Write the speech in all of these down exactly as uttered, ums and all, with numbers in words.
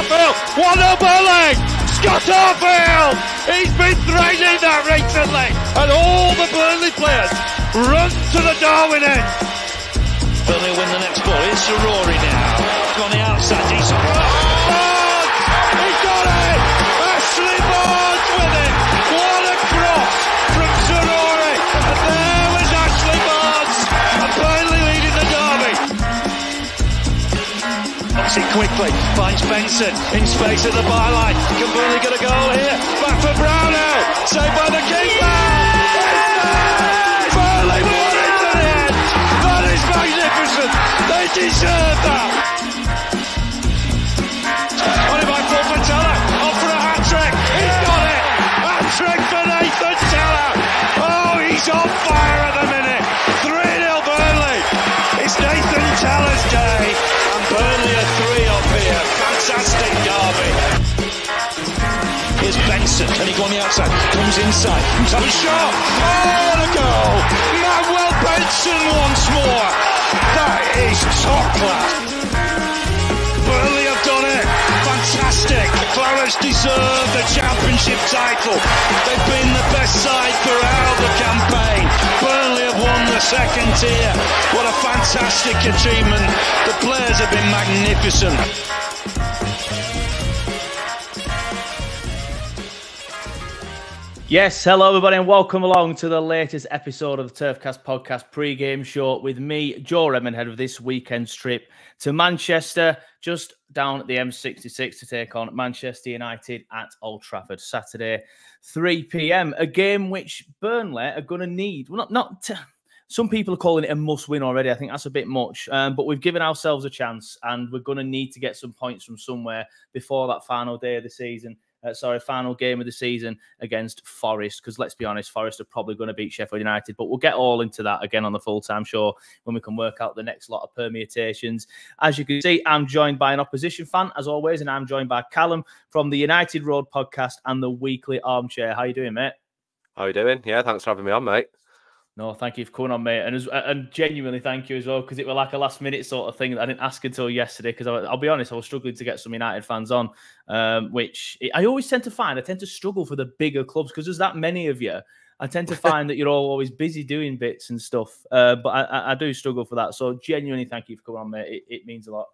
Arfield, what a bullet! Scott Arfield! He's been threatening that recently, and all the Burnley players run to the Darwin end. Burnley win the next ball, it's Sorori now, it's on the outside, he's on the he got it! Ashley Barnes with it! What a cross from Sorori! And there was Ashley Barnes, and Burnley leading the derby. Knocks it quickly, finds Benson, in space at the byline. Can Burnley get a goal here? Back for Browno, saved by the keeper! It's Burnley won it to the end! That is magnificent! They deserve that! He's on fire at the minute. three nil Burnley. It's Nathan Teller's day, and Burnley are three up here. Fantastic derby. Here's Benson. Can he go on the outside? Comes inside. Comes up a shot. Oh, a goal! Manuel Benson once more. That is top class. Burnley have done it. Fantastic. The Clarets deserve the championship title. They've been the best side throughout the campaign. Burnley have won the second tier. What a fantastic achievement. The players have been magnificent. Yes, hello everybody and welcome along to the latest episode of the TurfCast podcast pre-game show with me, Joe Redman, head of this weekend's trip to Manchester, just down at the M sixty-six to take on Manchester United at Old Trafford, Saturday, three p m. A game which Burnley are going to need. Well, not, not to, some people are calling it a must-win already. I think that's a bit much. Um, but we've given ourselves a chance, and we're going to need to get some points from somewhere before that final day of the season. Uh, sorry, final game of the season against Forest, because let's be honest, Forest are probably going to beat Sheffield United, but we'll get all into that again on the full-time show when we can work out the next lot of permutations. As you can see, I'm joined by an opposition fan, as always, and I'm joined by Callum from the United Road podcast and the Weekly Armchair. How you doing, mate? How you doing? Yeah, thanks for having me on, mate. No, thank you for coming on, mate. And as, and genuinely thank you as well, because it was like a last-minute sort of thing that I didn't ask until yesterday, because I'll be honest, I was struggling to get some United fans on, um, which I always tend to find. I tend to struggle for the bigger clubs, because there's that many of you. I tend to find that you're all always busy doing bits and stuff, uh, but I, I do struggle for that. So genuinely thank you for coming on, mate. It, it means a lot.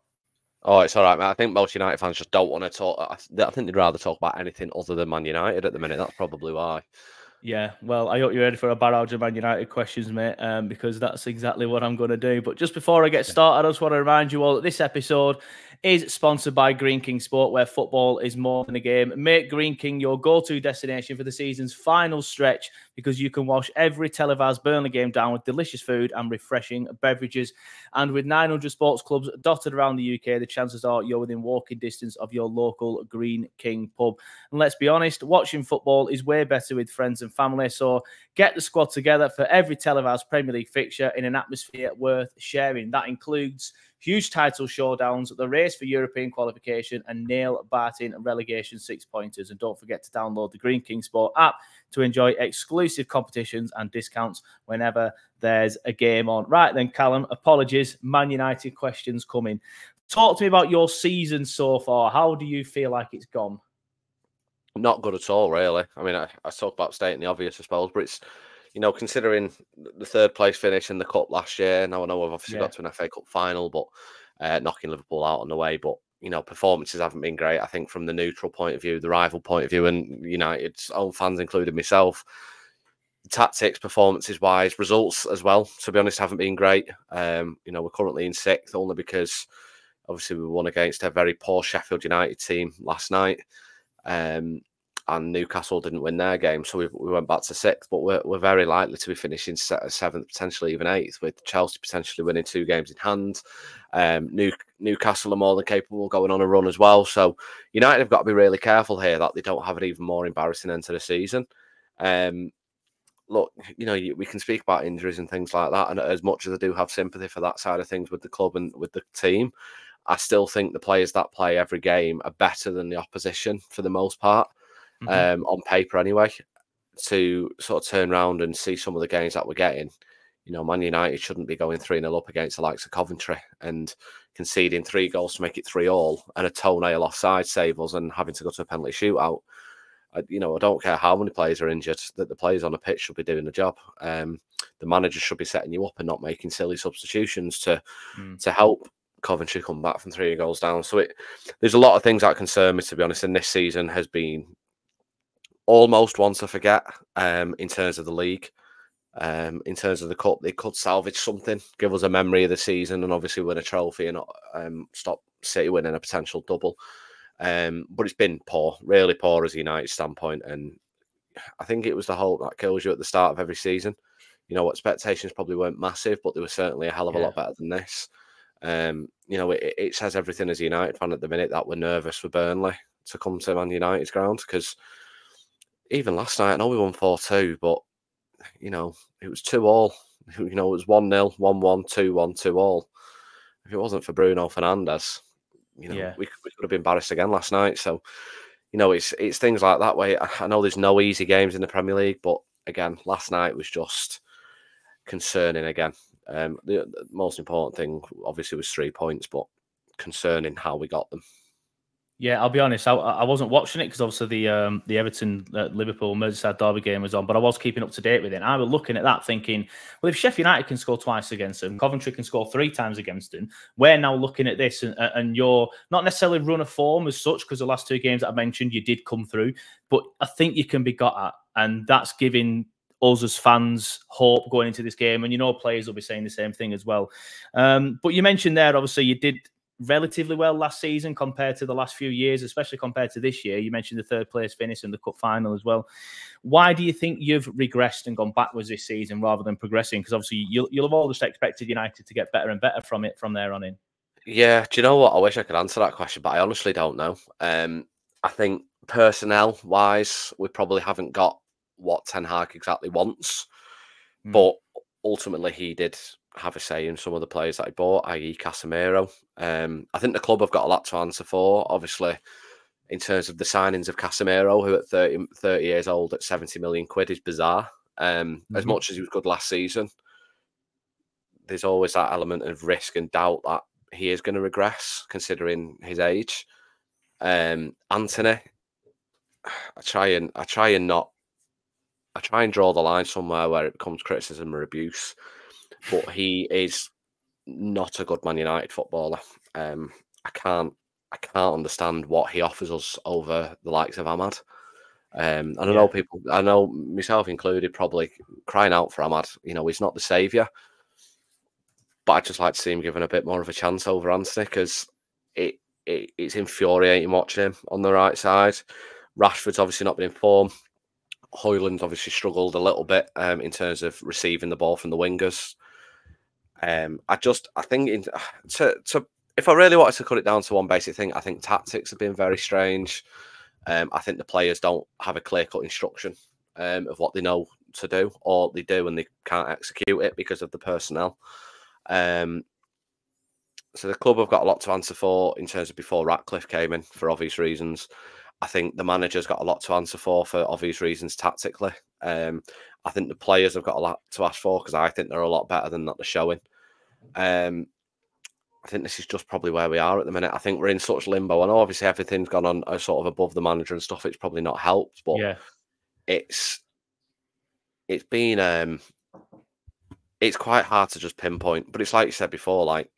Oh, it's all right, man. I think most United fans just don't want to talk. I think they'd rather talk about anything other than Man United at the minute. That's probably why. Yeah, well, I hope you're ready for a barrage of Man United questions, mate, um, because that's exactly what I'm going to do. But just before I get started, I just want to remind you all that this episode is sponsored by Greene King Sport, where football is more than a game. Make Greene King your go-to destination for the season's final stretch, because you can wash every televised Burnley game down with delicious food and refreshing beverages. And with nine hundred sports clubs dotted around the U K, the chances are you're within walking distance of your local Greene King pub. And let's be honest, watching football is way better with friends and family, so get the squad together for every televised Premier League fixture in an atmosphere worth sharing. That includes huge title showdowns, the race for European qualification, and nail-biting relegation six-pointers. And don't forget to download the Greene King Sport app to enjoy exclusive competitions and discounts whenever there's a game on. Right then, Callum, apologies, Man United questions coming. Talk to me about your season so far. How do you feel like it's gone? Not good at all, really. I mean, I, I talk about stating the obvious, I suppose, but it's, you know, considering the third place finish in the Cup last year, now I know we've obviously yeah. got to an F A Cup final, but uh, knocking Liverpool out on the way, but, you know, performances haven't been great, I think, from the neutral point of view, the rival point of view, and United's own fans, including myself. Tactics, performances-wise, results as well, to be honest, haven't been great. Um, you know, we're currently in sixth, only because, obviously, we won against a very poor Sheffield United team last night. Um And Newcastle didn't win their game, so we, we went back to sixth. But we're, we're very likely to be finishing seventh, potentially even eighth, with Chelsea potentially winning two games in hand. Um, New, Newcastle are more than capable of going on a run as well. So United have got to be really careful here that they don't have an even more embarrassing end to the season. Um, look, you know, you, we can speak about injuries and things like that, and as much as I do have sympathy for that side of things with the club and with the team, I still think the players that play every game are better than the opposition for the most part. Mm-hmm. Um, on paper anyway, to sort of turn around and see some of the gains that we're getting, you know, Man United shouldn't be going three nil up against the likes of Coventry and conceding three goals to make it three all and a toenail offside save us and having to go to a penalty shootout. I, you know, I don't care how many players are injured, that the players on the pitch should be doing the job. Um, the manager should be setting you up and not making silly substitutions to mm. to help Coventry come back from three goals down. So it, there's a lot of things that concern me, to be honest, and this season has been almost one to forget um, in terms of the league. Um, in terms of the cup, they could salvage something, give us a memory of the season, and obviously win a trophy and um, stop City winning a potential double. Um, but it's been poor, really poor as a United standpoint. And I think it was the hope that kills you at the start of every season. You know, expectations probably weren't massive, but they were certainly a hell of a yeah. lot better than this. Um, you know, it, it says everything as a United fan at the minute that we're nervous for Burnley to come to Man United's ground, because even last night, I know we won four two, but you know, it was two all. You know, it was one nil, one one, two one, two all. If it wasn't for Bruno Fernandes, you know, yeah. we, we could have been embarrassed again last night. So, you know, it's it's things like that. Way I know there's no easy games in the Premier League, but again, last night was just concerning. Again, um, the, the most important thing obviously was three points, but concerning how we got them. Yeah, I'll be honest. I, I wasn't watching it because obviously the um, the Everton uh, Liverpool Merseyside derby game was on, but I was keeping up to date with it. And I was looking at that, thinking, well, if Sheffield United can score twice against them, Coventry can score three times against them. We're now looking at this, and, and you're not necessarily run of form as such, because the last two games that I mentioned, you did come through, but I think you can be got at, and that's giving us as fans hope going into this game. And you know, players will be saying the same thing as well. Um, but you mentioned there, obviously, you did relatively well last season compared to the last few years, especially compared to this year. You mentioned the third place finish and the cup final as well. Why do you think you've regressed and gone backwards this season rather than progressing? Because obviously you'll, you'll have all just expected United to get better and better from it from there on in. Yeah, do you know what? I wish I could answer that question, but I honestly don't know. Um, I think personnel wise, we probably haven't got what Ten Hag exactly wants, mm. but ultimately he did have a say in some of the players that he bought, that is. Casemiro. Um, I think the club have got a lot to answer for, obviously, in terms of the signings of Casemiro, who at thirty, thirty years old at seventy million quid is bizarre. Um, mm-hmm. As much as he was good last season, there's always that element of risk and doubt that he is going to regress, considering his age. Um, Anthony, I try and I try and not, I try and draw the line somewhere where it becomes criticism or abuse. But he is not a good Man United footballer. Um, I can't, I can't understand what he offers us over the likes of Ahmad. Um, and I yeah. know people, I know myself included, probably crying out for Ahmad. You know, he's not the saviour, but I'd just like to see him given a bit more of a chance over Anthony, because it, it it's infuriating watching him on the right side. Rashford's obviously not been in form. Højlund obviously struggled a little bit um, in terms of receiving the ball from the wingers. Um, I just, I think, in, to, to if I really wanted to cut it down to one basic thing, I think tactics have been very strange. Um, I think the players don't have a clear-cut instruction um, of what they know to do, or they do and they can't execute it because of the personnel. Um, so the club have got a lot to answer for in terms of before Ratcliffe came in, for obvious reasons. I think the manager's got a lot to answer for, for obvious reasons, tactically. Um, I think the players have got a lot to ask for, because I think they're a lot better than that they're showing. Um, I think this is just probably where we are at the minute. I think we're in such limbo. I know obviously everything's gone on uh, sort of above the manager and stuff. It's probably not helped, but yeah. it's it's been um, it's quite hard to just pinpoint. But it's like you said before, like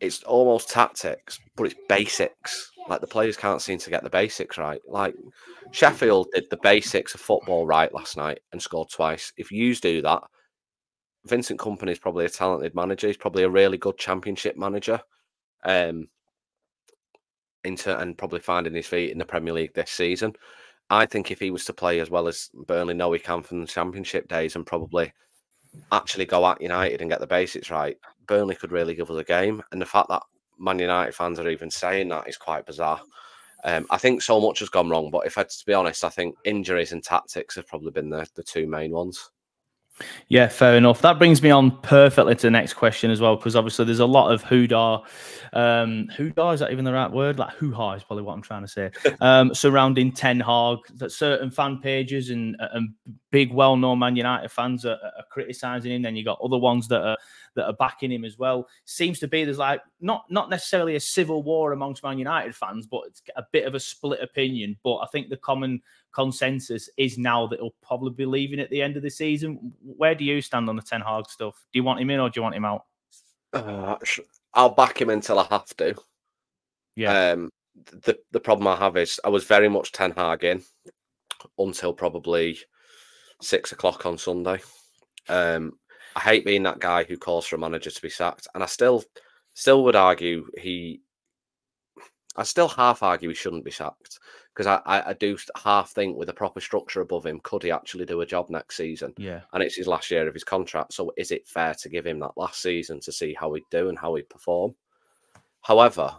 it's almost tactics, but it's basics. Like, the players can't seem to get the basics right. Like, Sheffield did the basics of football right last night and scored twice. If you do that, Vincent Kompany is probably a talented manager. He's probably a really good championship manager, um, into, and probably finding his feet in the Premier League this season. I think if he was to play as well as Burnley know he can from the championship days and probably actually go at United and get the basics right, Burnley could really give us a game. And the fact that Man United fans are even saying that is quite bizarre. Um, I think so much has gone wrong, but if I had to be honest, I think injuries and tactics have probably been the, the two main ones. Yeah, fair enough. That brings me on perfectly to the next question as well, because obviously there's a lot of hoo-dah. Um, hoo-dah, is that even the right word? Like hoo-ha is probably what I'm trying to say. Um, surrounding Ten Hag, that certain fan pages and and big, well-known Man United fans are, are criticising him. Then you got other ones that are that are backing him as well. Seems to be there's like not not necessarily a civil war amongst Man United fans, but it's a bit of a split opinion. But I think the common consensus is now that he'll probably be leaving at the end of the season. Where do you stand on the Ten Hag stuff? Do you want him in or do you want him out? Uh, I'll back him until I have to. Yeah. Um, the the problem I have is I was very much Ten Hag in until probably six o'clock on Sunday. Um, I hate being that guy who calls for a manager to be sacked, and I still still would argue he. I still half argue he shouldn't be sacked, because I, I, I do half think with a proper structure above him, could he actually do a job next season? Yeah. And it's his last year of his contract. So is it fair to give him that last season to see how he'd do and how he'd perform? However,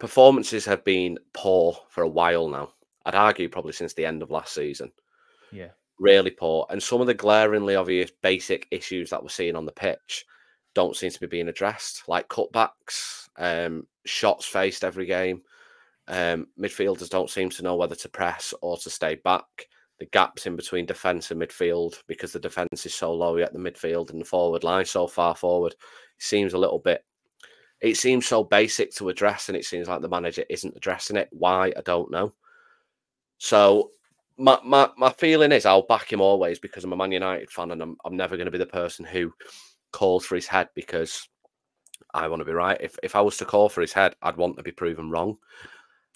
performances have been poor for a while now. I'd argue probably since the end of last season. Yeah. Really poor. And some of the glaringly obvious basic issues that we're seeing on the pitch don't seem to be being addressed, like cutbacks, um, shots faced every game. Um, midfielders don't seem to know whether to press or to stay back. The gaps in between defence and midfield, because the defence is so low, yet the midfield and the forward line so far forward, seems a little bit, it seems so basic to address, and it seems like the manager isn't addressing it. Why, I don't know. So my, my, my feeling is I'll back him always, because I'm a Man United fan, and I'm, I'm never going to be the person who calls for his head, because I want to be right. If, if I was to call for his head, I'd want to be proven wrong.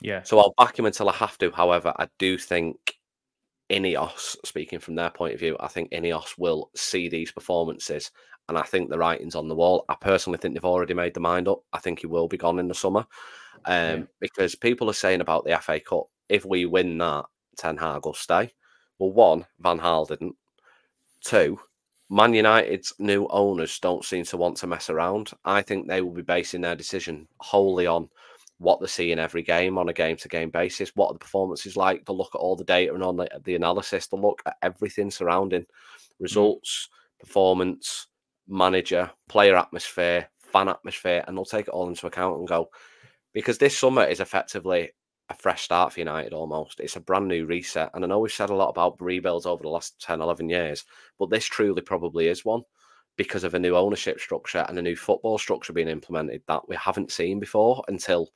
Yeah. So I'll back him until I have to. However, I do think Ineos, speaking from their point of view, I think Ineos will see these performances, and I think the writing's on the wall. I personally think they've already made their mind up. I think he will be gone in the summer, um, yeah. because people are saying about the F A Cup, if we win that, Ten Hag will stay. Well, one, Van Gaal didn't. Two, Man United's new owners don't seem to want to mess around. I think they will be basing their decision wholly on what they see in every game on a game-to-game basis. What are the performances like? They'll look at all the data and on the, the analysis. They'll look at everything surrounding results, mm. performance, manager, player atmosphere, fan atmosphere, and they'll take it all into account and go, because this summer is effectively a fresh start for United almost. It's a brand new reset. And I know we've said a lot about rebuilds over the last ten, eleven years, but this truly probably is one, because of a new ownership structure and a new football structure being implemented that we haven't seen before until...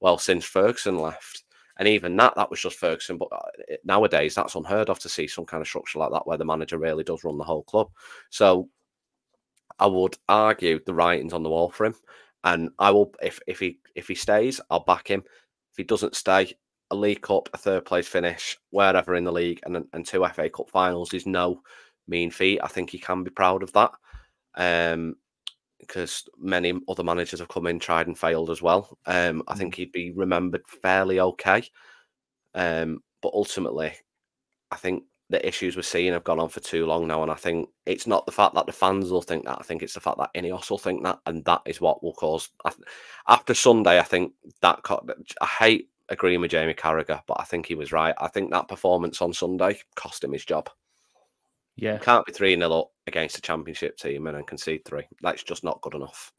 well, since Ferguson left. And even that, that was just Ferguson. But nowadays, that's unheard of to see some kind of structure like that where the manager really does run the whole club. So I would argue the writing's on the wall for him. And I will, if, if he if he stays, I'll back him. If he doesn't stay, a League Cup, a third place finish, wherever in the league, and, and two F A Cup finals is no mean feat. I think he can be proud of that. Um because many other managers have come in, tried and failed as well. Um, I think he'd be remembered fairly okay. Um, but ultimately, I think the issues we're seeing have gone on for too long now. And I think it's not the fact that the fans will think that. I think it's the fact that Ineos will think that. And that is what will cause... After Sunday, I think that... I hate agreeing with Jamie Carragher, but I think he was right. I think that performance on Sunday cost him his job. Yeah, can't be three nil up against a championship team and then concede three. That's just not good enough.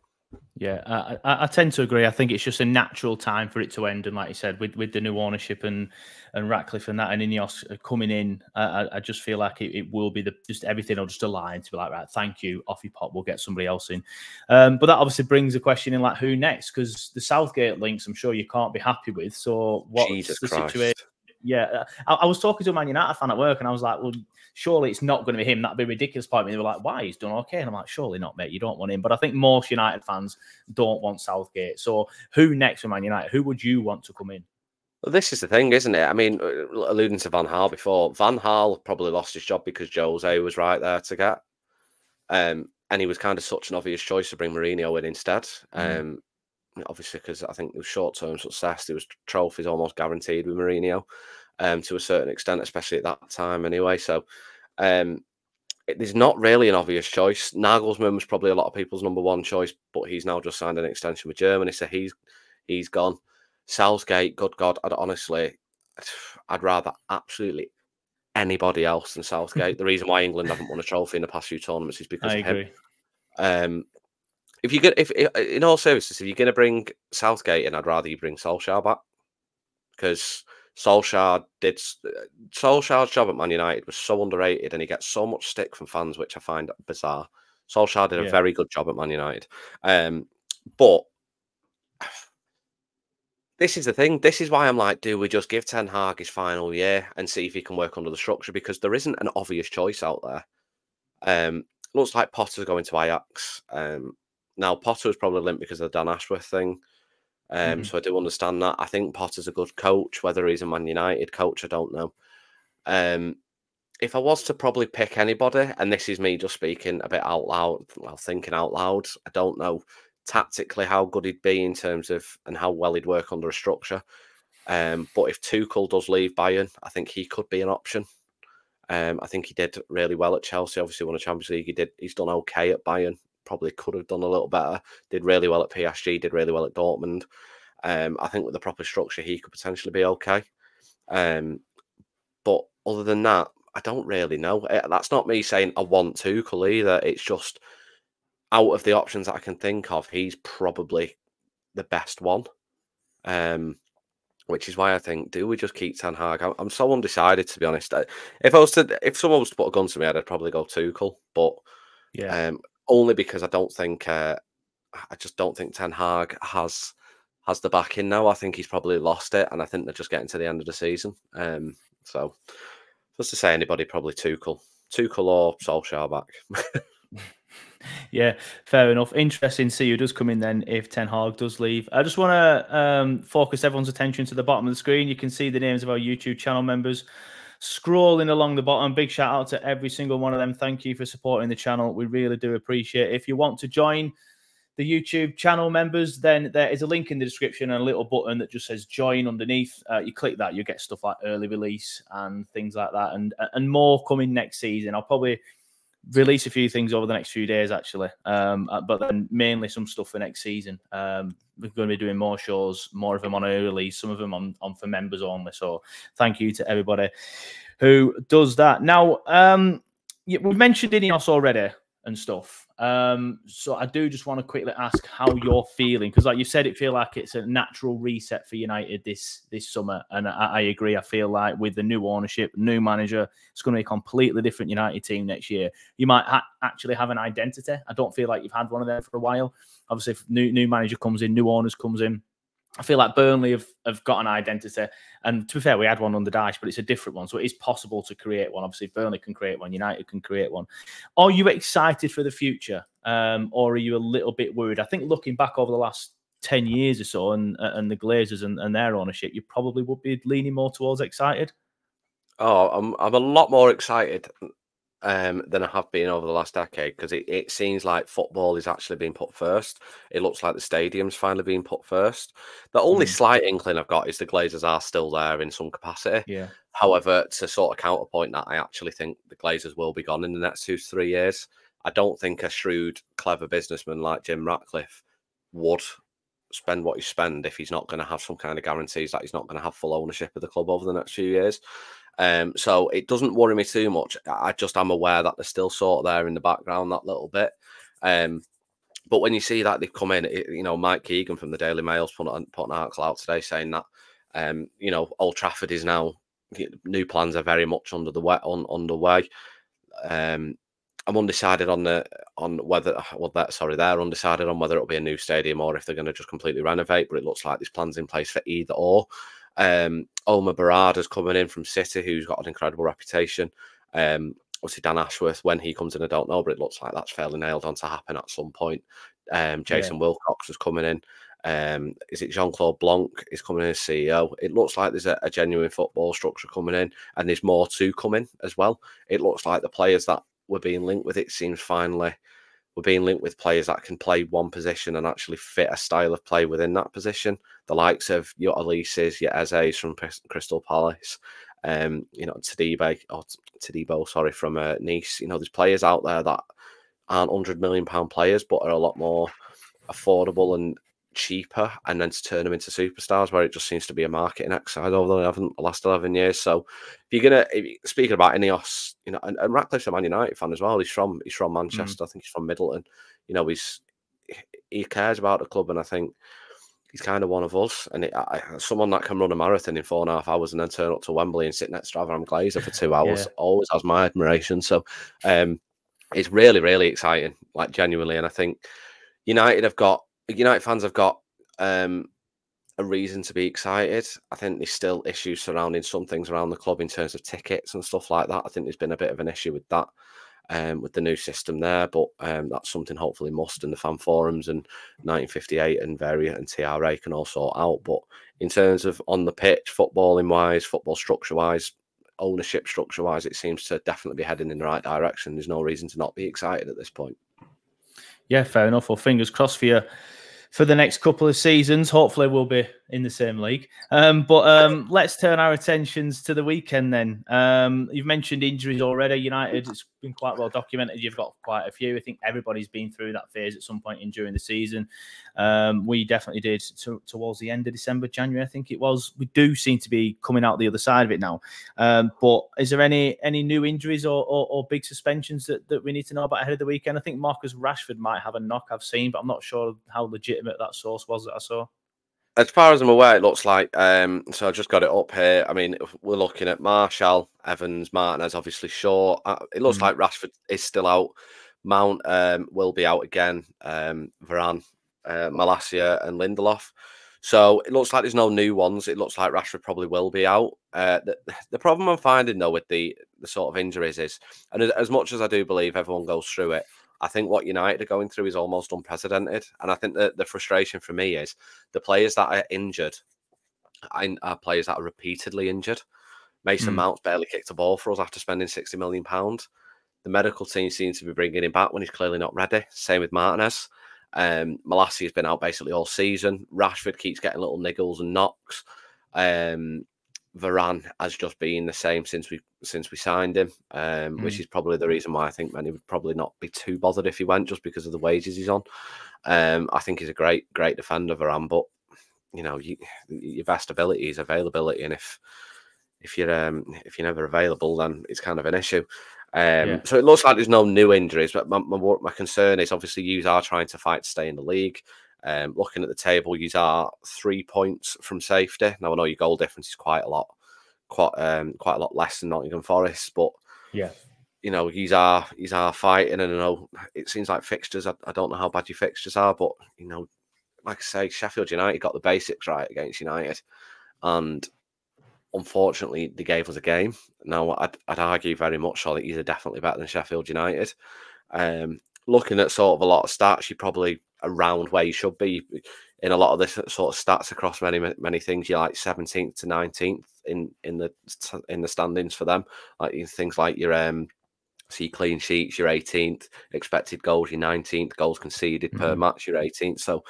Yeah, I, I, I tend to agree. I think it's just a natural time for it to end. And like you said, with, with the new ownership and and Ratcliffe and that and Ineos coming in, I, I just feel like it, it will be the just everything will just align to be like, right, thank you, off you pop, we'll get somebody else in. Um, but that obviously brings a question in like, who next? Because the Southgate links, I'm sure you can't be happy with. So what's Jesus the Christ. situation? Yeah, I, I was talking to a Man United fan at work and I was like, well, surely it's not going to be him. That'd be a ridiculous point. And they were like, why? He's done okay. And I'm like, surely not, mate. You don't want him. But I think most United fans don't want Southgate. So who next for Man United? Who would you want to come in? Well, this is the thing, isn't it? I mean, alluding to Van Gaal before, Van Gaal probably lost his job because Jose was right there to get. Um, and he was kind of such an obvious choice to bring Mourinho in instead. Mm. Um Obviously, because I think it was short-term success. There was trophies almost guaranteed with Mourinho, um, to a certain extent, especially at that time anyway. So um, it, there's not really an obvious choice. Nagelsmann was probably a lot of people's number one choice, but he's now just signed an extension with Germany, so he's he's gone. Southgate, good God, I'd honestly, I'd rather absolutely anybody else than Southgate. The reason why England haven't won a trophy in the past few tournaments is because I of agree. him. Um, if you get, if in all seriousness, if you're going to bring Southgate in, I'd rather you bring Solskjaer back, because Solskjaer did Solskjaer's job at Man United was so underrated, and he gets so much stick from fans, which I find bizarre. Solskjaer did a yeah. very good job at Man United, um, but. This is the thing. This is why I'm like, do we just give Ten Hag his final year and see if he can work under the structure? Because there isn't an obvious choice out there. Um, looks like Potter's going to Ajax. Um, now, Potter was probably linked because of the Dan Ashworth thing. Um, mm. So I do understand that. I think Potter's a good coach. Whether he's a Man United coach, I don't know. Um, if I was to probably pick anybody, and this is me just speaking a bit out loud, well, thinking out loud, I don't know tactically how good he'd be in terms of and how well he'd work under a structure. Um, but if Tuchel does leave Bayern, I think he could be an option. Um, I think he did really well at Chelsea. Obviously won a Champions League. He did. He's done okay at Bayern. Probably could have done a little better. Did really well at P S G. Did really well at Dortmund. Um, I think with the proper structure, he could potentially be okay. Um, but other than that, I don't really know. That's not me saying I want Tuchel either. It's just... out of the options that I can think of, he's probably the best one, um, which is why I think, do we just keep Ten Hag? I'm, I'm so undecided, to be honest. If I was to, if someone was to put a gun to my head, I'd probably go Tuchel, but yeah, um, only because I don't think, uh, I just don't think Ten Hag has has the backing now. I think he's probably lost it, and I think they're just getting to the end of the season. Um, so, just to say anybody, probably Tuchel, Tuchel or Solskjaer back. Yeah, fair enough. Interesting to see who does come in then if Ten Hag does leave. I just want to um, focus everyone's attention to the bottom of the screen. You can see the names of our YouTube channel members scrolling along the bottom. Big shout out to every single one of them. Thank you for supporting the channel. We really do appreciate it. If you want to join the YouTube channel members, then there is a link in the description and a little button that just says join underneath. Uh, you click that, you get stuff like early release and things like that, and and more coming next season. I'll probably... release a few things over the next few days, actually, um, but then mainly some stuff for next season. Um, we're going to be doing more shows, more of them on early release, some of them on, on for members only. So thank you to everybody who does that. Now, um, yeah, we've mentioned Ineos already and stuff. Um, so I do just want to quickly ask how you're feeling, because like you said, it feels like it's a natural reset for United this this summer, and I, I agree. I feel like with the new ownership, new manager, it's going to be a completely different United team next year. You might ha actually have an identity. I don't feel like you've had one of them for a while. Obviously, if new new manager comes in, new owners comes in, I feel like Burnley have, have got an identity. And to be fair, we had one under Dyche, but it's a different one. So it is possible to create one. Obviously, Burnley can create one. United can create one. Are you excited for the future? Um, or are you a little bit worried? I think looking back over the last ten years or so and and the Glazers and, and their ownership, you probably would be leaning more towards excited. Oh, I'm, I'm a lot more excited um, than I have been over the last decade, because it, it seems like football is actually being put first. It looks like the stadium's finally being put first. The only mm. slight inkling I've got is the Glazers are still there in some capacity. Yeah. However, to sort of counterpoint that, I actually think the Glazers will be gone in the next two to three years. I don't think a shrewd, clever businessman like Jim Ratcliffe would spend what he spend if he's not going to have some kind of guarantees that he's not going to have full ownership of the club over the next few years. Um, so it doesn't worry me too much. I just am aware that they're still sort of there in the background that little bit. Um, but when you see that they've come in, it, you know, Mike Keegan from the Daily Mail's put, put an article out today saying that, um, you know, Old Trafford is now, new plans are very much under the way, on, underway. Um, I'm undecided on the on whether well that sorry they're undecided on whether it'll be a new stadium or if they're going to just completely renovate. But it looks like there's plans in place for either or. Um, Omar Berada's coming in from City, who's got an incredible reputation. Um, obviously Dan Ashworth, when he comes in, I don't know, but it looks like that's fairly nailed on to happen at some point. Um, Jason yeah. Wilcox is coming in. Um, is it Jean-Claude Blanc is coming in as C E O? It looks like there's a, a genuine football structure coming in, and there's more to come in as well. It looks like the players that we're being linked with, it seems finally we're being linked with players that can play one position and actually fit a style of play within that position. The likes of your Elises, your Eze's from Crystal Palace, um, you know, Tadibo, or Tadibo, sorry, from uh, Nice. You know, there's players out there that aren't hundred million pound players, but are a lot more affordable and cheaper and then to turn them into superstars, where it just seems to be a marketing exercise over the last eleven years. So if you're gonna, if, speaking about Ineos, you know, and, and Ratcliffe's a Man United fan as well. He's from he's from Manchester. Mm. I think he's from Middleton. You know, he's he cares about the club, and I think he's kind of one of us. And it, I, someone that can run a marathon in four and a half hours and then turn up to Wembley and sit next to Avram Glazer for two hours yeah. always has my admiration. So um, it's really, really exciting, like genuinely. And I think United have got. United fans have got um, a reason to be excited. I think there's still issues surrounding some things around the club in terms of tickets and stuff like that. I think there's been a bit of an issue with that, um, with the new system there, but um, that's something hopefully MUST and the fan forums and nineteen fifty-eight and Variant and T R A can all sort out. But in terms of on the pitch, footballing-wise, football structure-wise, ownership structure-wise, it seems to definitely be heading in the right direction. There's no reason to not be excited at this point. Yeah, fair enough. Well, fingers crossed for you for the next couple of seasons. Hopefully we'll be in the same league. Um, but um, let's turn our attentions to the weekend then. Um, you've mentioned injuries already. United, it's been quite well documented. You've got quite a few. I think everybody's been through that phase at some point in during the season. Um, we definitely did to, towards the end of December, January, I think it was. We do seem to be coming out the other side of it now. Um, but is there any any new injuries or, or, or big suspensions that, that we need to know about ahead of the weekend? I think Marcus Rashford might have a knock, I've seen, but I'm not sure how legitimate that source was that I saw. As far as I'm aware, it looks like, um, so I just got it up here. I mean, we're looking at Marshall, Evans, Martinez, obviously Shaw. It looks mm-hmm. like Rashford is still out. Mount um, will be out again. Um, Varane, uh, Malacia and Lindelof. So it looks like there's no new ones. It looks like Rashford probably will be out. Uh, the, the problem I'm finding, though, with the, the sort of injuries is, and as much as I do believe everyone goes through it, I think what United are going through is almost unprecedented. And I think that the frustration for me is the players that are injured are players that are repeatedly injured. Mason mm. Mount's barely kicked a ball for us after spending sixty million pounds. The medical team seems to be bringing him back when he's clearly not ready. Same with Martinez. Um, Malacia has been out basically all season. Rashford keeps getting little niggles and knocks. Um, Varane has just been the same since we since we signed him, um, mm. which is probably the reason why I think many would probably not be too bothered if he went, just because of the wages he's on. Um, I think he's a great, great defender, Varane, but you know, you, your best ability is availability, and if if you're um, if you're never available, then it's kind of an issue. Um, yeah. So it looks like there's no new injuries, but my my, my concern is obviously you are trying to fight to stay in the league. Um, looking at the table, you are three points from safety. Now I know your goal difference is quite a lot, quite um, quite a lot less than Nottingham Forest, but yeah, you know, you are you are fighting, and I know it seems like fixtures. I, I don't know how bad your fixtures are, but you know, like I say, Sheffield United got the basics right against United, and unfortunately, they gave us a game. Now I'd, I'd argue very much so that you're definitely better than Sheffield United. Um, looking at sort of a lot of stats, you probably. Around where you should be in a lot of this sort of stats across many many things. You're like seventeenth to nineteenth in in the in the standings for them. Like things like your um, see clean sheets, your eighteenth, expected goals, your nineteenth, goals conceded mm-hmm. per match, your eighteenth. So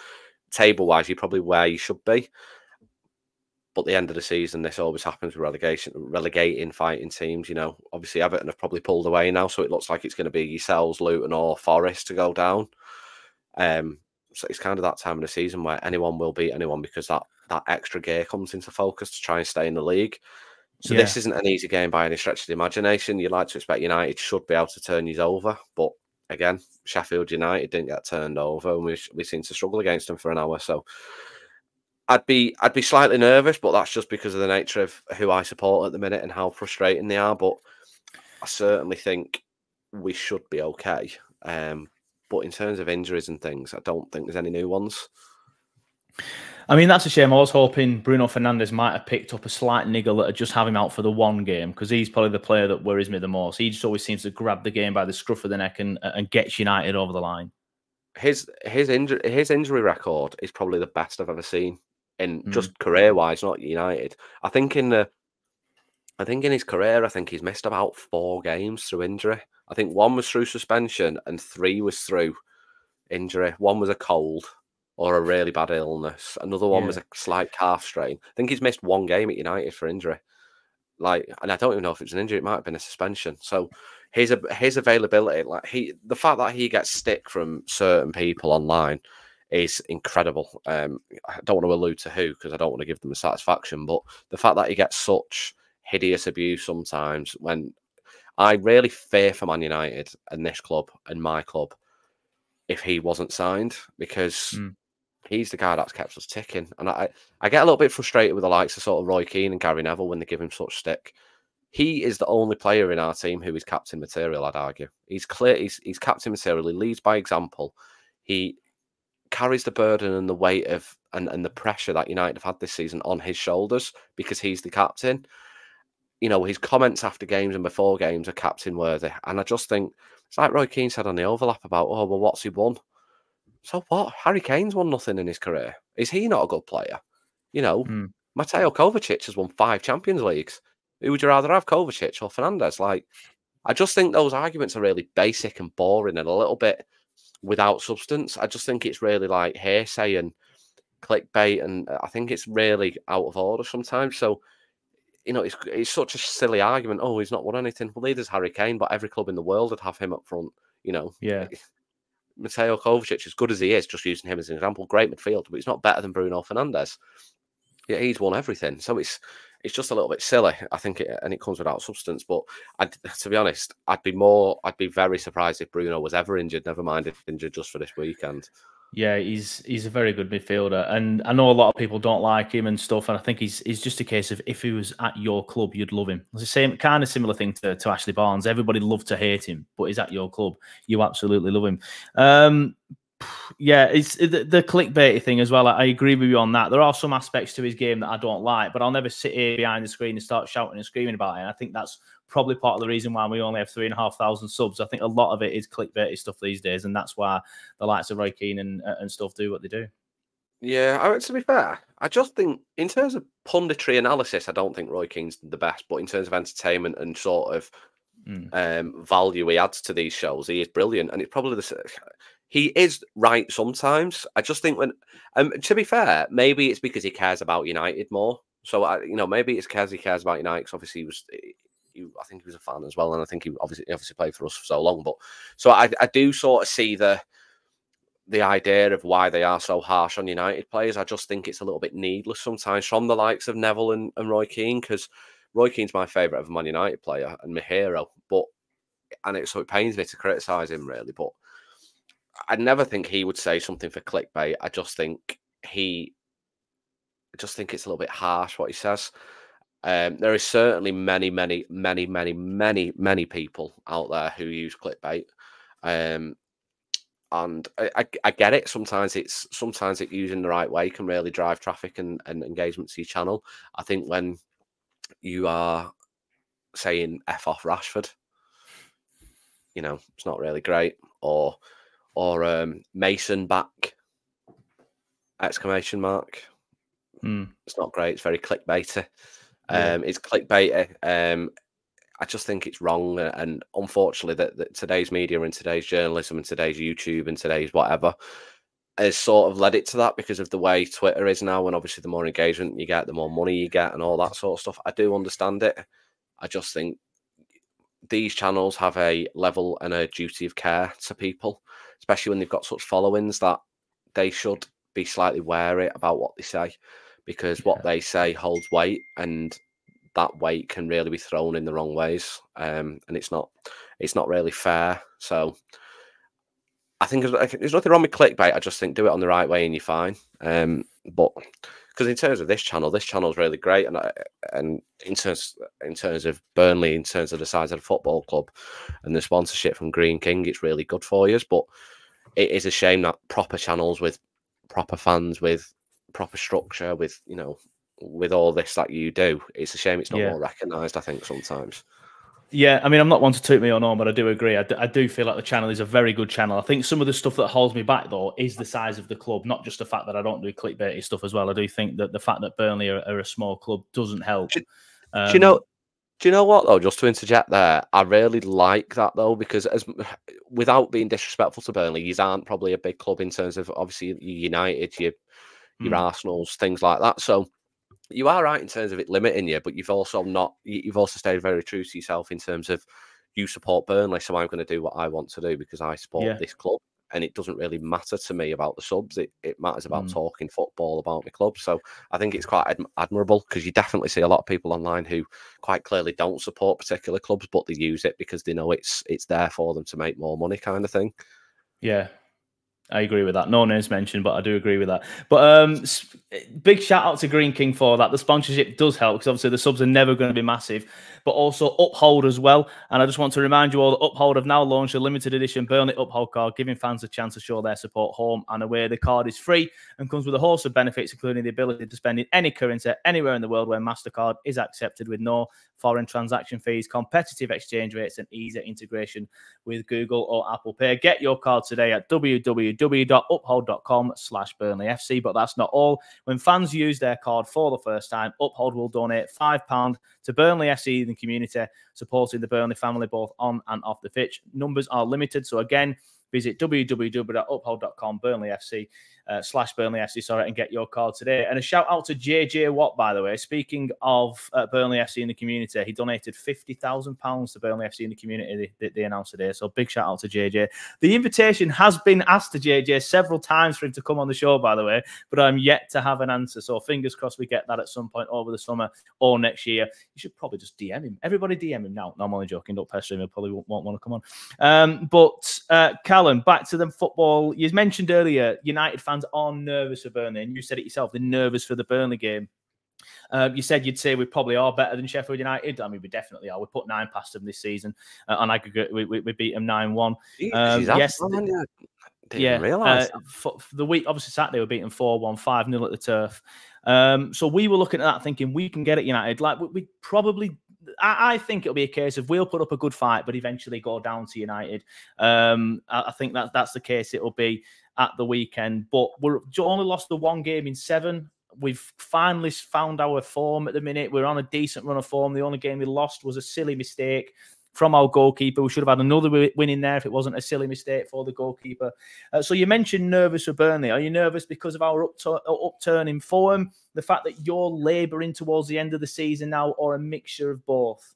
table wise, you're probably where you should be. But at the end of the season, this always happens with relegation, relegating fighting teams. You know, obviously Everton have probably pulled away now, so it looks like it's going to be yourselves, Luton, or Forest to go down. Um. So it's kind of that time of the season where anyone will beat anyone because that, that extra gear comes into focus to try and stay in the league. So yeah. This isn't an easy game by any stretch of the imagination. You'd like to expect United should be able to turn these over. But again, Sheffield United didn't get turned over and we, we seem to struggle against them for an hour. So I'd be I'd be slightly nervous, but that's just because of the nature of who I support at the minute and how frustrating they are. But I certainly think we should be okay. Um But in terms of injuries and things, I don't think there's any new ones. I mean, that's a shame. I was hoping Bruno Fernandes might have picked up a slight niggle that would just have him out for the one game, because he's probably the player that worries me the most. He just always seems to grab the game by the scruff of the neck and, and gets United over the line. His his injury his injury record is probably the best I've ever seen, in mm. just career-wise, not United. I think in the I think in his career, I think he's missed about four games through injury. I think one was through suspension and three was through injury. One was a cold or a really bad illness. Another one yeah. was a slight calf strain. I think he's missed one game at United for injury. Like, and I don't even know if it was an injury. It might have been a suspension. So his his availability, like he, the fact that he gets stick from certain people online is incredible. Um, I don't want to allude to who because I don't want to give them the satisfaction, but the fact that he gets such hideous abuse sometimes, when I really fear for Man United and this club and my club if he wasn't signed, because mm. he's the guy that's kept us ticking. And I, I get a little bit frustrated with the likes of sort of Roy Keane and Gary Neville when they give him such stick. He is the only player in our team who is captain material, I'd argue. He's clear. He's, he's captain material. He leads by example. He carries the burden and the weight of and, and the pressure that United have had this season on his shoulders because he's the captain. You know, his comments after games and before games are captain worthy. And I just think, it's like Roy Keane said on the overlap about, oh, well, what's he won? So what? Harry Kane's won nothing in his career. Is he not a good player? You know, mm. Mateo Kovacic has won five Champions Leagues. Who would you rather have, Kovacic or Fernandes? Like, I just think those arguments are really basic and boring and a little bit without substance. I just think it's really like hearsay and clickbait, and I think it's really out of order sometimes. So, you know, it's, it's such a silly argument. Oh, he's not won anything. Well, neither's Harry Kane, but every club in the world would have him up front, you know. Yeah. Mateo Kovacic, as good as he is, just using him as an example, great midfielder, but he's not better than Bruno Fernandes. Yeah, he's won everything. So it's it's just a little bit silly, I think, it, and it comes without substance. But I'd, to be honest, I'd be more, I'd be very surprised if Bruno was ever injured, never mind if injured just for this weekend. Yeah, he's he's a very good midfielder, and I know a lot of people don't like him and stuff. And I think he's he's just a case of if he was at your club, you'd love him. It's the same kind of similar thing to, to Ashley Barnes. Everybody loved to hate him, but he's at your club, you absolutely love him. Um, yeah, it's the, the clickbaity thing as well. I, I agree with you on that. There are some aspects to his game that I don't like, but I'll never sit here behind the screen and start shouting and screaming about it. And I think that's probably part of the reason why we only have three and a half thousand subs. I think a lot of it is clickbaity stuff these days, and that's why the likes of Roy Keane and, and stuff do what they do. Yeah, I mean, to be fair, I just think in terms of punditry analysis, I don't think Roy Keane's the best, but in terms of entertainment and sort of mm. um, value he adds to these shows, he is brilliant. And it's probably the... He is right sometimes. I just think when... Um, to be fair, maybe it's because he cares about United more. So, I, you know, maybe it's because he cares about United, because obviously he was... He, I think he was a fan as well, and I think he obviously he obviously played for us for so long. But so I, I do sort of see the the idea of why they are so harsh on United players. I just think it's a little bit needless sometimes from the likes of Neville and, and Roy Keane, because Roy Keane's my favourite of a Man United player and my hero. But and it so it pains me to criticise him really, but I never think he would say something for clickbait. I just think he, I just think it's a little bit harsh what he says. Um, there is certainly many, many, many, many, many, many people out there who use clickbait, um, and I, I, I get it. Sometimes it's sometimes it using the right way can really drive traffic and, and engagement to your channel. I think when you are saying "F off Rashford," you know, it's not really great. Or or um, Mason back! Exclamation mark! Mm. It's not great. It's very clickbaity. Yeah. Um, it's clickbaity. Um, I just think it's wrong, and unfortunately, that, that today's media and today's journalism and today's YouTube and today's whatever has sort of led it to that because of the way Twitter is now. And obviously, the more engagement you get, the more money you get, and all that sort of stuff. I do understand it. I just think these channels have a level and a duty of care to people, especially when they've got such followings, that they should be slightly wary about what they say. Because yeah. what they say holds weight, and that weight can really be thrown in the wrong ways, um, and it's not, it's not really fair. So I think there's nothing wrong with clickbait. I just think do it on the right way, and you're fine. Um, but because in terms of this channel, this channel is really great, and I, and in terms in terms of Burnley, in terms of the size of the football club, and the sponsorship from Greene King, it's really good for us. But it is a shame that proper channels with proper fans with proper structure with, you know, with all this that you do, it's a shame it's not yeah. more recognised, I think, sometimes. Yeah, I mean, I'm not one to toot me on, but I do agree. I do, I do feel like the channel is a very good channel. I think some of the stuff that holds me back, though, is the size of the club, not just the fact that I don't do clickbaity stuff as well. I do think that the fact that Burnley are, are a small club doesn't help. Do, um, do you know... Do you know what, though, just to interject there, I really like that, though, because as without being disrespectful to Burnley, you aren't probably a big club in terms of, obviously, United, you... your Arsenals, things like that. So you are right in terms of it limiting you, but you've also not, you've also stayed very true to yourself in terms of you support Burnley, so I'm going to do what I want to do because I support yeah. this club. and it doesn't really matter to me about the subs. It, it matters about mm. talking football about my club. So I think it's quite ad admirable because you definitely see a lot of people online who quite clearly don't support particular clubs, but they use it because they know it's it's there for them to make more money, kind of thing. Yeah, I agree with that. No names mentioned, but I do agree with that. But um, big shout out to Greene King for that. The sponsorship does help because obviously the subs are never going to be massive, but also Uphold as well. And I just want to remind you all that Uphold have now launched a limited edition Burnley Uphold card, giving fans a chance to show their support home and away. The card is free and comes with a host of benefits, including the ability to spend in any currency anywhere in the world where MasterCard is accepted, with no foreign transaction fees, competitive exchange rates, and easy integration with Google or Apple Pay. Get your card today at w w w dot uphold dot com slash Burnley F C. But that's not all. When fans use their card for the first time, Uphold will donate five pounds to Burnley F C and community, supporting the Burnley family both on and off the pitch. Numbers are limited. So again, visit w w w dot uphold dot com slash Burnley F C sorry, and get your card today. And a shout out to J J Watt, by the way. Speaking of uh, Burnley F C in the community, he donated fifty thousand pounds to Burnley F C in the community that they announced today. So big shout out to J J. The invitation has been asked to J J several times for him to come on the show, by the way, but I'm yet to have an answer. So fingers crossed we get that at some point over the summer or next year. You should probably just D M him. Everybody D M him now. No, I'm only joking. Don't pester him. He probably won't, won't want to come on. Um, but uh, Callum, back to them football. You mentioned earlier United fans are nervous for Burnley, and you said it yourself, they're nervous for the Burnley game. Um, you said you'd say we probably are better than Sheffield United. I mean, we definitely are. We put nine past them this season, uh, on aggregate. We, we, we beat them nine one. Um, yes, the, yeah. Realise uh, for, for the week, obviously Saturday we beat them four one, five nil at the turf. Um, so we were looking at that thinking we can get at United. Like we, we probably. I think it'll be a case of we'll put up a good fight, but eventually go down to United. Um, I think that that's the case it'll be at the weekend. But we're only lost the one game in seven. We've finally found our form at the minute. We're on a decent run of form. The only game we lost was a silly mistake from our goalkeeper. We should have had another win in there if it wasn't a silly mistake for the goalkeeper. Uh, so you mentioned nervous for Burnley. Are you nervous because of our uptur upturn in form, the fact that you're labouring towards the end of the season now, or a mixture of both?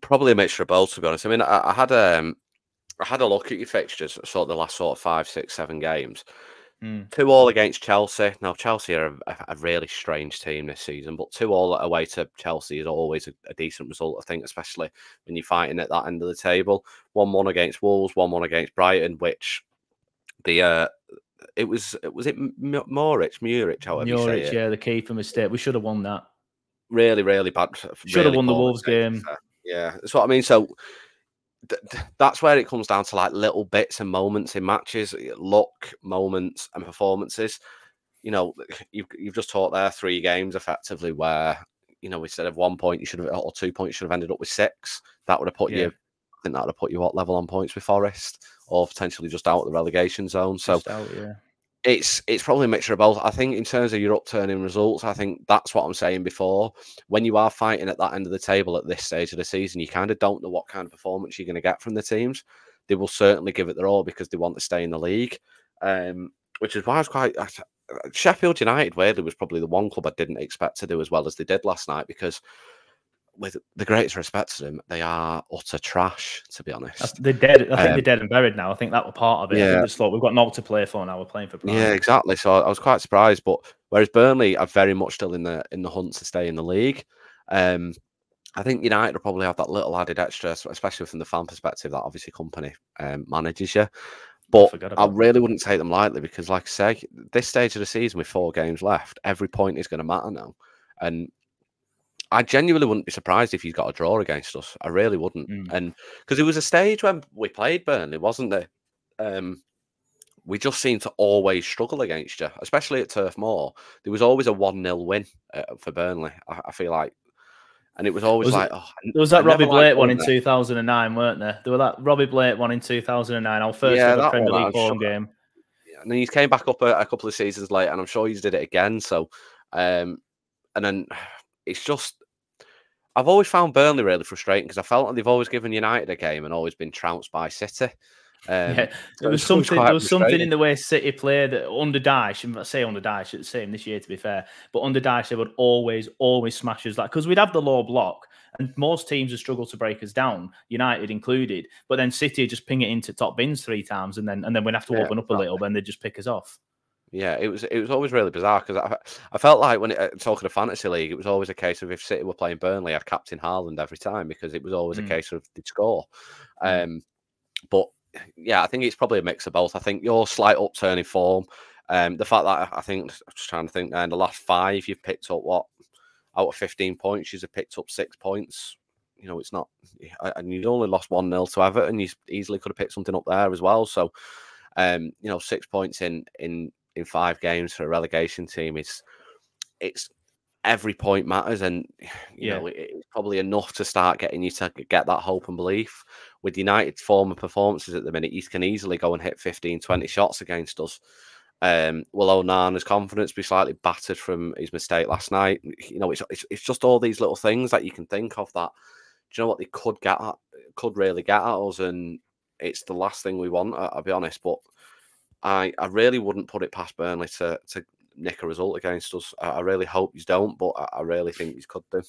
Probably a mixture of both, to be honest. I mean, I, I had um, I had a look at your fixtures, sort of the last sort of five, six, seven games. Mm. Two all against Chelsea. Now, Chelsea are a, a really strange team this season, but two all away to Chelsea is always a, a decent result, I think, especially when you're fighting at that end of the table. one one against Wolves, one one against Brighton, which the uh, it was was it Moric, Muric, however you say it. Yeah, the keeper mistake. We should have won that. Really, really bad. Should have won the Wolves game. Yeah, that's what I mean. So. That's where it comes down to, like, little bits and moments in matches, luck, moments and performances. You know, you've, you've just talked there three games effectively where, you know, instead of one point, you should have, or two points, you should have ended up with six. That would have put yeah. you, I think that would have put you what level on points with Forest, or potentially just out of the relegation zone. So out, yeah. it's, it's probably a mixture of both. I think in terms of your upturning results, I think that's what I'm saying before. When you are fighting at that end of the table at this stage of the season, you kind of don't know what kind of performance you're going to get from the teams. They will certainly give it their all because they want to stay in the league, um, which is why I was quite... I, Sheffield United, weirdly, was probably the one club I didn't expect to do as well as they did last night, because... with the greatest respect to them, they are utter trash, to be honest. They're dead. I think um, they're dead and buried now. I think that was part of it. Yeah. I just thought, we've got naught to play for now. We're playing for pride. Yeah, exactly. So I was quite surprised. But whereas Burnley are very much still in the in the hunt to stay in the league, um, I think United will probably have that little added extra, especially from the fan perspective, that obviously Kompany um, manages you. But I, I really that. wouldn't take them lightly because, like I say, this stage of the season with four games left, every point is going to matter now. And I genuinely wouldn't be surprised if he's got a draw against us. I really wouldn't. Mm. And because it was a stage when we played Burnley, wasn't there? Um, we just seemed to always struggle against you, especially at Turf Moor. There was always a one nil win uh, for Burnley, I, I feel like. And it was always was like... It, oh, there was that Robbie Blake one in two thousand nine, weren't there? There was that Robbie Blake one in two thousand nine, our first yeah, ever Premier League home game. Yeah, and then he came back up a, a couple of seasons later, and I'm sure he did it again. So, um, and then... It's just, I've always found Burnley really frustrating because I felt like they've always given United a game and always been trounced by City. Um, yeah, there was something there was something in the way City played that under Dyche, and I say under Dyche, it's the same this year to be fair, but under Dyche they would always, always smash us, like, because we'd have the low block And most teams have struggled to break us down, United included. But then City just ping it into top bins three times, and then and then we'd have to yeah, open up probably. a little bit, and they just pick us off. Yeah, it was it was always really bizarre because I, I felt like when it, talking of fantasy league, it was always a case of if City were playing Burnley, I'd captain Haaland every time because it was always mm. a case of they'd score. Um, but yeah, I think it's probably a mix of both. I think your slight upturn in form, um, the fact that I think I'm just trying to think now in the last five, you've picked up what out of fifteen points, you've picked up six points. You know, it's not, and you'd only lost one nil to Everton. You easily could have picked something up there as well. So, um, you know, six points in in. in five games for a relegation team, it's it's every point matters, and you yeah. know it's probably enough to start getting you to get that hope and belief. With United's form and performances at the minute, you can easily go and hit fifteen, twenty shots against us. Um, will Onana's confidence be slightly battered from his mistake last night? You know, it's it's, it's just all these little things that you can think of that, do you know what, they could get at, could really get at us, and it's the last thing we want. I, I'll be honest, but. I, I really wouldn't put it past Burnley to, to nick a result against us. I, I really hope you don't, but I, I really think you could do.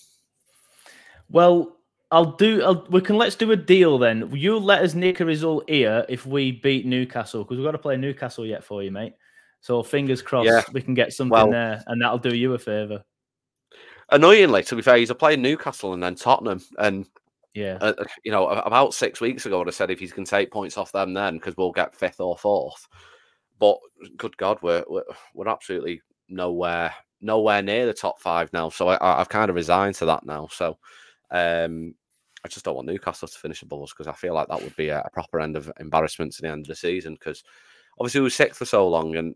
Well, I'll do. I'll, we can let's do a deal then. You let us nick a result here if we beat Newcastle, because we've got to play Newcastle yet for you, mate. So fingers crossed, yeah. we can get something well, there, and that'll do you a favour. Annoyingly, to be fair, he's playing Newcastle and then Tottenham, and. Yeah, uh, you know, about six weeks ago, I said if he can take points off them, then because we'll get fifth or fourth. But good God, we're we're, we're absolutely nowhere nowhere near the top five now. So I, I've kind of resigned to that now. So um, I just don't want Newcastle to finish above us because I feel like that would be a, a proper end of embarrassment to the end of the season. Because obviously we were sixth for so long, and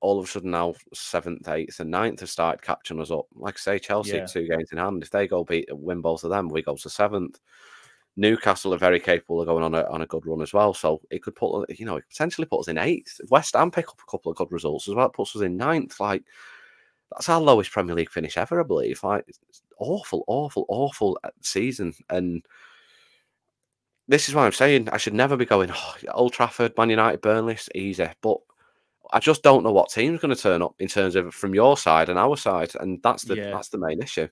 all of a sudden now seventh, eighth, and ninth have started catching us up. Like I say, Chelsea yeah. two games in hand. If they go beat, win both of them, we go to seventh. Newcastle are very capable of going on a on a good run as well. So it could put, you know, it potentially put us in eighth. West Ham pick up a couple of good results as well. It puts us in ninth. Like that's our lowest Premier League finish ever, I believe. Like it's awful, awful, awful season. And this is why I'm saying I should never be going oh, Old Trafford, Man United, Burnley, easy, but. I just don't know what team's going to turn up in terms of from your side and our side, and that's the yeah. that's the main issue.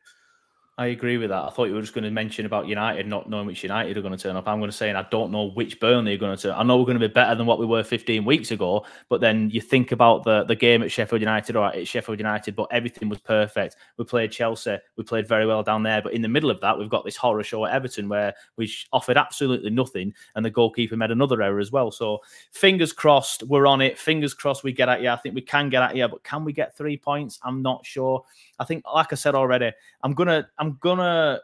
I agree with that. I thought you were just going to mention about United not knowing which United are going to turn up. I'm going to say, and I don't know which Burnley are going to turn up. I know we're going to be better than what we were fifteen weeks ago, but then you think about the, the game at Sheffield United or at Sheffield United, but everything was perfect. We played Chelsea. We played very well down there. But in the middle of that, we've got this horror show at Everton where we offered absolutely nothing and the goalkeeper made another error as well. So fingers crossed, we're on it. Fingers crossed we get at you. I think we can get at you, but can we get three points? I'm not sure. I think, like I said already, I'm going to... I'm gonna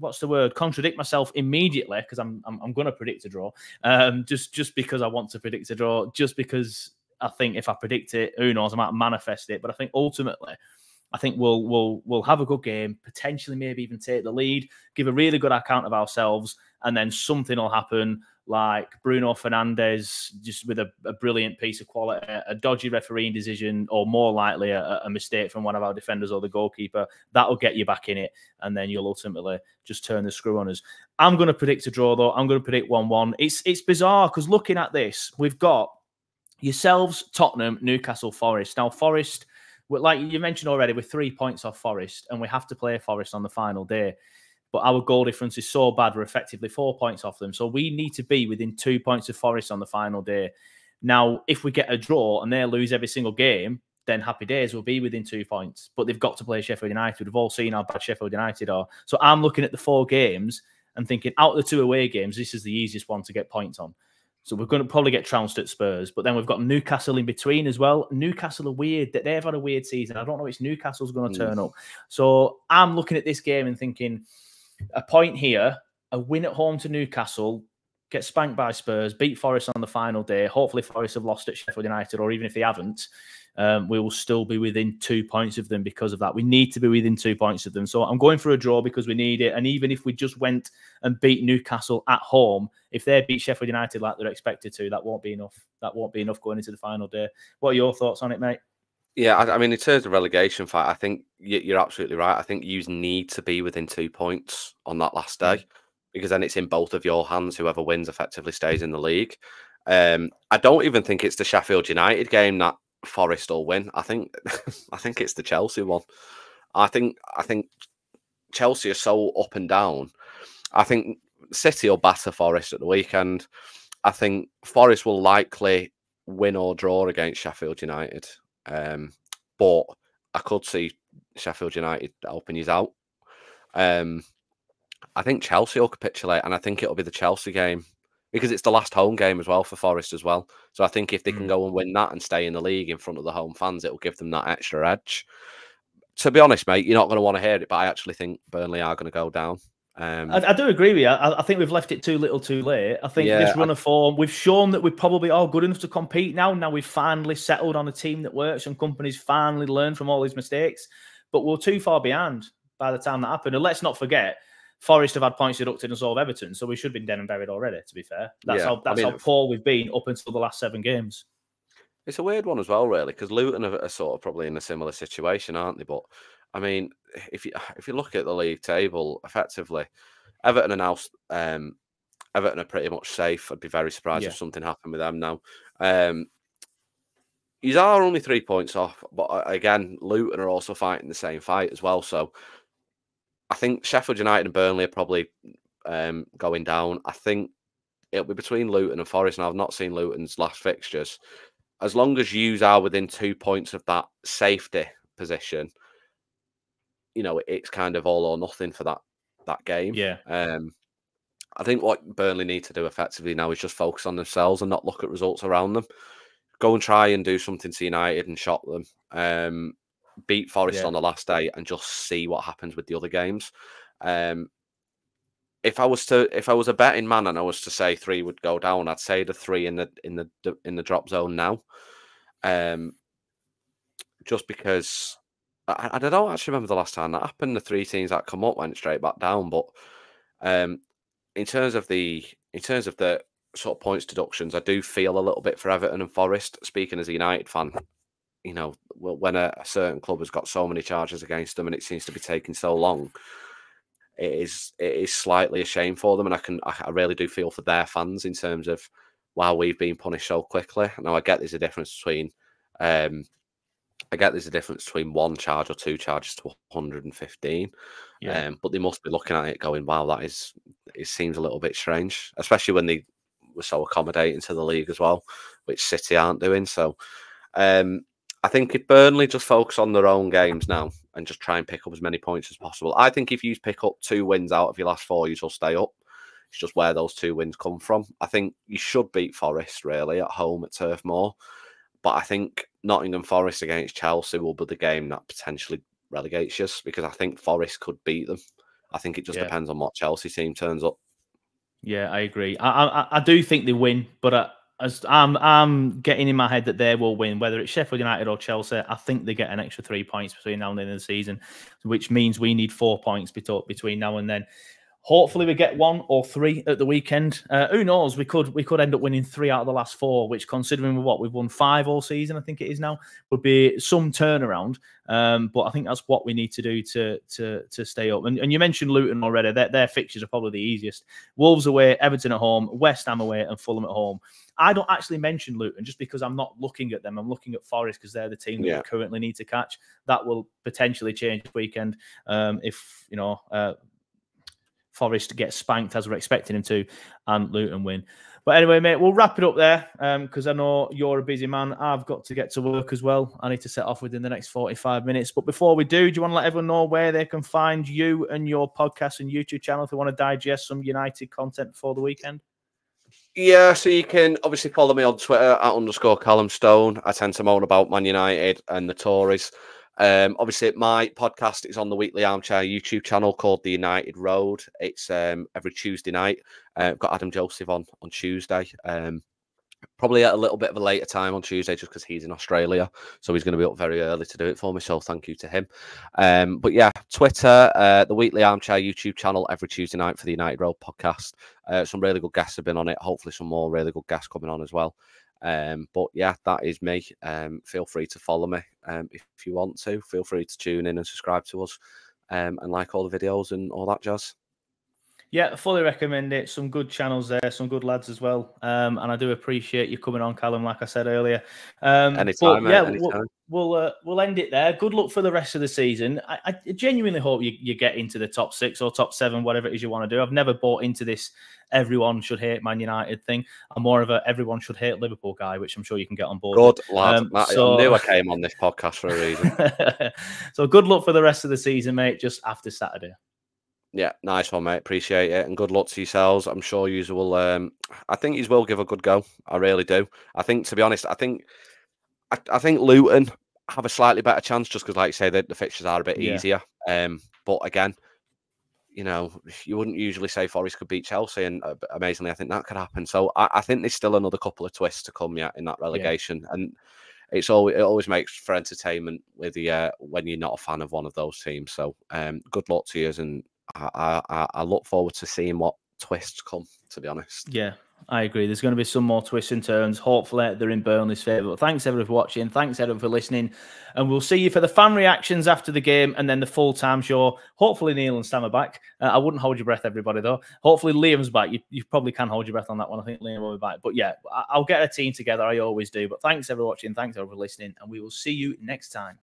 what's the word contradict myself immediately because I'm, I'm I'm gonna predict a draw um just just because I want to predict a draw, just because I think if I predict it, who knows, I might manifest it. But I think ultimately I think we'll we'll we'll have a good game, potentially maybe even take the lead, give a really good account of ourselves, and then something will happen like Bruno Fernandes just with a, a brilliant piece of quality, a dodgy refereeing decision, or more likely a, a mistake from one of our defenders or the goalkeeper. That'll get you back in it, and then you'll ultimately just turn the screw on us. I'm going to predict a draw, though. I'm going to predict one one. It's, it's bizarre because looking at this, we've got yourselves, Tottenham, Newcastle, Forest. Now, Forest, like you mentioned already, we're three points off Forest, and we have to play Forest on the final day. But our goal difference is so bad, we're effectively four points off them. So we need to be within two points of Forest on the final day. Now, if we get a draw and they lose every single game, then happy days, will be within two points. But they've got to play Sheffield United. We've all seen how bad Sheffield United are. So I'm looking at the four games and thinking, out of the two away games, this is the easiest one to get points on. So we're going to probably get trounced at Spurs. But then we've got Newcastle in between as well. Newcastle are weird. that They've had a weird season. I don't know which Newcastle's going to turn mm. up. So I'm looking at this game and thinking... a point here, a win at home to Newcastle, get spanked by Spurs, beat Forest on the final day. Hopefully Forest have lost at Sheffield United, or even if they haven't, um, we will still be within two points of them because of that. We need to be within two points of them. So I'm going for a draw because we need it. And even if we just went and beat Newcastle at home, if they beat Sheffield United like they're expected to, that won't be enough. That won't be enough going into the final day. What are your thoughts on it, mate? Yeah, I, I mean, in terms of relegation fight, I think you're absolutely right. I think you need to be within two points on that last day because then it's in both of your hands. Whoever wins effectively stays in the league. Um, I don't even think it's the Sheffield United game that Forest will win. I think, I think it's the Chelsea one. I think, I think Chelsea are so up and down. I think City will batter Forest at the weekend. I think Forest will likely win or draw against Sheffield United. Um, but I could see Sheffield United helping us out. Um, I think Chelsea will capitulate, and I think it'll be the Chelsea game, because it's the last home game as well for Forest as well. So I think if they can go and win that and stay in the league in front of the home fans, it'll give them that extra edge. To be honest, mate, you're not going to want to hear it, but I actually think Burnley are going to go down. Um, I, I do agree with you. I, I think we've left it too little too late. I think yeah, this run I, of form, we've shown that we're probably all good enough to compete now. Now we've finally settled on a team that works and companies finally learned from all these mistakes. But we're too far behind by the time that happened. And let's not forget, Forest have had points deducted and so have Everton, so we should have been dead and buried already, to be fair. That's, yeah, how, that's I mean, how poor we've been up until the last seven games. It's a weird one as well, really, because Luton are sort of probably in a similar situation, aren't they? But, I mean, if you if you look at the league table, effectively, Everton are now, um, Everton are pretty much safe. I'd be very surprised yeah. if something happened with them now. Um, these are only three points off, but again, Luton are also fighting the same fight as well, so I think Sheffield United and Burnley are probably um, going down. I think it'll be between Luton and Forest, and I've not seen Luton's last fixtures. As long as yous are within two points of that safety position, you know, it's kind of all or nothing for that that game. Yeah. Um, I think what Burnley need to do effectively now is just focus on themselves and not look at results around them. Go and try and do something to United and shock them. Um, beat Forest yeah. on the last day and just see what happens with the other games. Um, if I was to, if I was a betting man and I was to say three would go down, I'd say the three in the in the in the drop zone now. Um, just because I, I don't actually remember the last time that happened. The three teams that come up went straight back down. But um, in terms of the in terms of the sort of points deductions, I do feel a little bit for Everton and Forest. Speaking as a United fan. You know, when a, a certain club has got so many charges against them and it seems to be taking so long, it is it is slightly a shame for them. And I can I really do feel for their fans in terms of wow, we've been punished so quickly. Now I get there's a difference between um, I get there's a difference between one charge or two charges to one hundred and fifteen. Yeah. Um, but they must be looking at it going, wow, that is it seems a little bit strange, especially when they were so accommodating to the league as well, which City aren't doing. So um I think if Burnley just focus on their own games now and just try and pick up as many points as possible. I think if you pick up two wins out of your last four, you'll stay up. It's just where those two wins come from. I think you should beat Forest, really, at home at Turf Moor. But I think Nottingham Forest against Chelsea will be the game that potentially relegates us, because I think Forest could beat them. I think it just yeah. depends on what Chelsea team turns up. Yeah, I agree. I, I, I do think they win, but... I... As I'm, I'm getting in my head that they will win, whether it's Sheffield United or Chelsea. I think they get an extra three points between now and the end of the season, which means we need four points between now and then. Hopefully, we get one or three at the weekend. Uh, who knows? We could we could end up winning three out of the last four, which, considering what we've won five all season, I think it is now, would be some turnaround. Um, but I think that's what we need to do to to to stay up. And, and you mentioned Luton already. Their, their fixtures are probably the easiest: Wolves away, Everton at home, West Ham away, and Fulham at home. I don't actually mention Luton just because I'm not looking at them. I'm looking at Forest because they're the team that yeah. we currently need to catch. That will potentially change this weekend um, if, you know, uh, Forest gets spanked as we're expecting him to and Luton win. But anyway, mate, we'll wrap it up there because um, I know you're a busy man. I've got to get to work as well. I need to set off within the next forty-five minutes. But before we do, do you want to let everyone know where they can find you and your podcast and YouTube channel if they want to digest some United content before the weekend? Yeah, so you can obviously follow me on Twitter at underscore Callum Stone. I tend to moan about Man United and the Tories. Um, obviously, my podcast is on the Weekly Armchair YouTube channel called The United Road. It's um, every Tuesday night. Uh, I've got Adam Joseph on on Tuesday. Um, probably at a little bit of a later time on Tuesday just because he's in Australia. So he's going to be up very early to do it for me. So thank you to him. Um, but yeah, Twitter, uh, the Weekly Armchair YouTube channel every Tuesday night for the United Road podcast. Uh, some really good guests have been on it. Hopefully some more really good guests coming on as well. Um, but yeah, that is me. Um, feel free to follow me. Um, if you want to, feel free to tune in and subscribe to us um, and like all the videos and all that jazz. Yeah, I fully recommend it. Some good channels there, some good lads as well. Um, and I do appreciate you coming on, Callum, like I said earlier. Um, anytime, but, yeah, anytime. we'll uh, we'll end it there. Good luck for the rest of the season. I, I genuinely hope you, you get into the top six or top seven, whatever it is you want to do. I've never bought into this everyone should hate Man United thing. I'm more of a everyone should hate Liverpool guy, which I'm sure you can get on board Good with. Lad, um, Matt, so... I knew I came on this podcast for a reason. So good luck for the rest of the season, mate, just after Saturday. Yeah, nice one, mate. Appreciate it. And good luck to yourselves. I'm sure you will. Um, I think you will give a good go. I really do. I think, to be honest, I think... I, I think Luton have a slightly better chance just because, like you say, the, the fixtures are a bit yeah. easier. Um, but again, you know, you wouldn't usually say Forest could beat Chelsea, and uh, amazingly, I think that could happen. So I, I think there's still another couple of twists to come yet in that relegation, yeah. and it's always it always makes for entertainment with the uh, when you're not a fan of one of those teams. So um, good luck to you, and I, I, I look forward to seeing what twists come. To be honest, yeah. I agree. There's going to be some more twists and turns. Hopefully, they're in Burnley's favour. But thanks, everyone, for watching. Thanks, everyone, for listening. And we'll see you for the fan reactions after the game and then the full-time show. Hopefully, Neil and Sam are back. Uh, I wouldn't hold your breath, everybody, though. Hopefully, Liam's back. You, you probably can hold your breath on that one. I think Liam will be back. But, yeah, I'll get a team together. I always do. But thanks, everyone, for watching. Thanks, everyone, for listening. And we will see you next time.